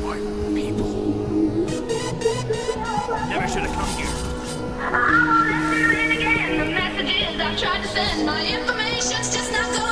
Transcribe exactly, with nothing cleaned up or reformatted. for my people. Never should have come here. I'll never do it again. The messages I've tried to send, my information's just not going.